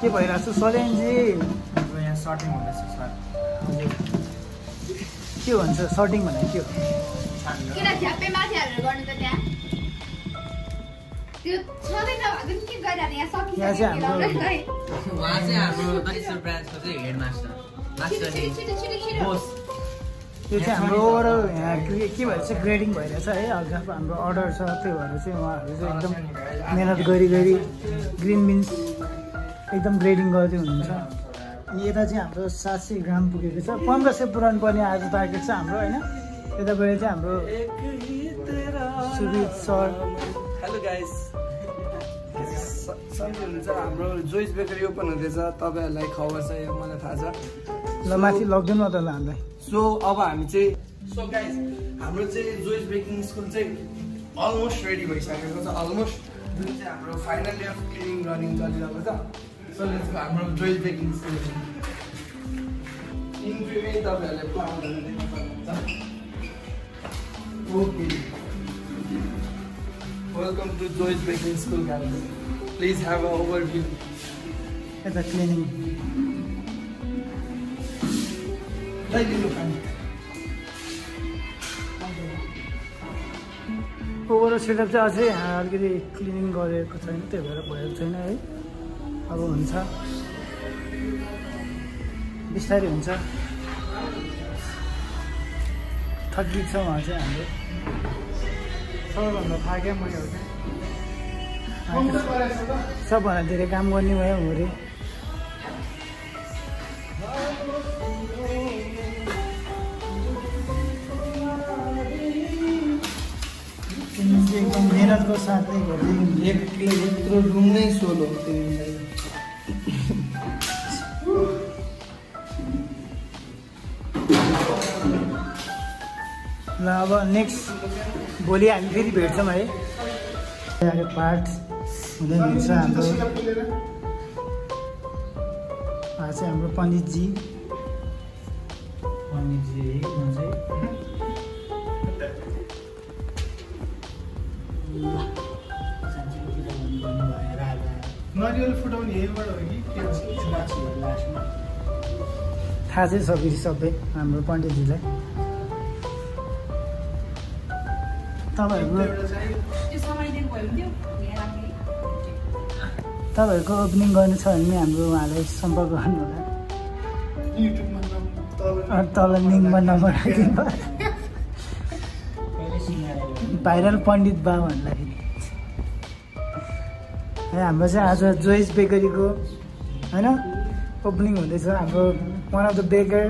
के भइराछ सलेनजी हाम्रो यहाँ सर्टिङ हुँदैछ सर के भन्छ सर्टिङ भने के हो केटा झ्यापे माथि हालेर गर्ने त त्यहाँ त्यो छदै नभएको नि के गरिराछ यहाँ सकिसक्यो है वहाँ चाहिँ हाम्रो दरिसर ब्रान्चको चाहिँ हेड मास्टर मास्टर बस त्यो चाहिँ हाम्रो ओभरअल यहाँ के भन्छ ग्रेडिङ भइराछ है हल्का हाम्रो अर्डर छ त्यो भएर चाहिँ उहाँहरु चाहिँ एकदम मेहनत गरी ग्रीन बिन्स एकदम ग्रेडिङ गर्दै हुनुहुन्छ अनि यता चाहिँ हाम्रो 700 ग्राम पुगेको छ 1500 पुरान पनि आज टार्गेट छ हाम्रो हैन यताबाट चाहिँ हाम्रो सुजित सर हेलो गाइस सन्चै हाम्रो जोइस बेकरी ओपन हुँदैछ तपाईहरुलाई खबर छ यो मलाई थाहा छ ल माथि लकडाउन हो त ल हामीलाई सो अब हामी चाहिँ सो गाइस हाम्रो चाहिँ जोइस बेकिङ स्कुल चाहिँ अलमोस्ट रेडी भइसकेको छ अलमोस्ट जुन चाहिँ हाम्रो final year of cleaning running चलिरहेको छ So let's go. I'm going to Zoy's Baking School. Ingredients are Okay. Welcome to Zoy's Baking School, guys. Please have an overview. It's a cleaning. Like you can. Overall setup is okay. I'm going to cleaning. अब हुन्छ बिस्तारै हुन्छ थकित छ वहाँ चाहिँ हाम्रो सबैभन्दा थाके म हो सबभन्दा धेरै काम गर्ने भयो होरे एकदम मेहनतको साथै गर्दै एक्लै यत्रो रुम नै सोलो ल अब नेक्स्ट भोलि हामी फेरि भेट्छौँ है हाम्रो पार्ट हुँदै हुन्छ हाम्रो आज हाम्रो पण्डितजी नरिवल फुटाउने हेबाट हो कि थाहा छ सबै हाम्रो पण्डितजीलाई तपाईहरुको ओपनिङ गर्नु छ भने हाम्रो उहाँलाई सम्पर्क गर्नु होला युट्युबमा तल लिंकमा नम्बर भाइरल पण्डित बा भन्दाखेरि है हाम्रो चाहिँ आज जोइस बेकरीको हैन ओपनिङ हुँदैछ हाम्रो वान अफ द बेकर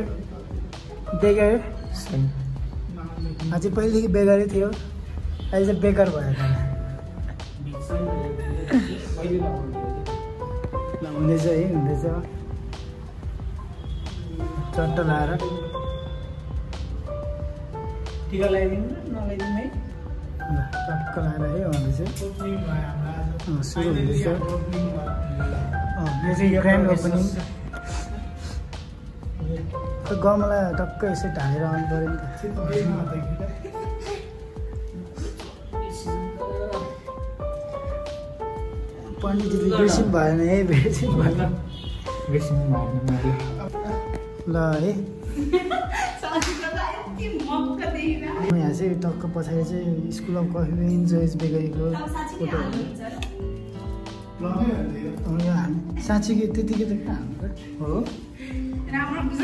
अझै पहिलेदेखि बेगरै थियो अहिले चाहिँ बेकर भयो ल हुँदैछ है हुँदैछ चट्ट लाएर टिका लगाइदिनु नलाइदिनु है ल चट्ट लाएर है उहाँले चाहिँ सुरु हुँदैछ यो चाहिँ ग्रान्ड ओपनिङ गमला टक्क यसरी ढालेर आउनु पऱ्यो नि त पण्डितजीले बेसी भएन है बेसी भएन ल है यहाँ चाहिँ टक्क पछाडि चाहिँ school of coffee and Joy's बेकरीको साँच्ची कि त्यतिकै त कहाँ हो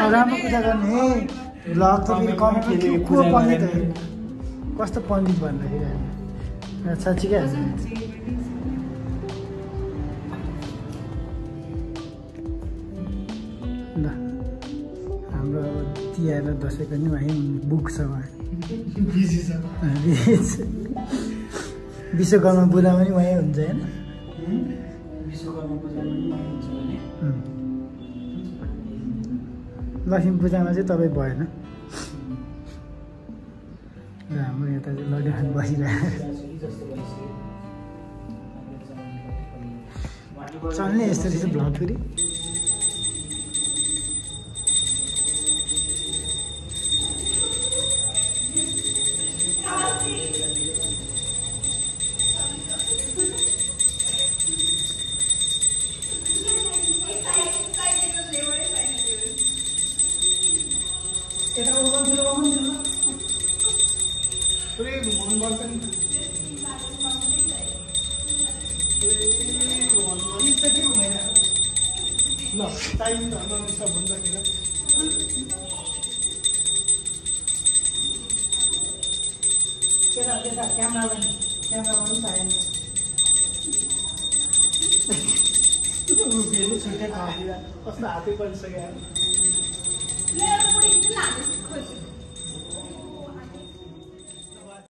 राम्रो पूजा गर्ने भ्लग त फेरि कमेन्टले को पण्डित हो कस्तो पण्डित भन्दाखेरि हामी साँच्चीकै ल हाम्रो तिहार दसैँको नि भाइ बुक छ उहाँ विश्वकर्मा पूजा पनि उहाँ हुन्छ होइन विश्वकर्मा पूजा पनि उहाँ हुन्छ भने लक्ष्मी पूजामा चाहिँ तपाईँ भएन र हाम्रो यता चाहिँ लड्यान बसिरहेको चल्ने यसरी चाहिँ भ्लग फेरि Pray,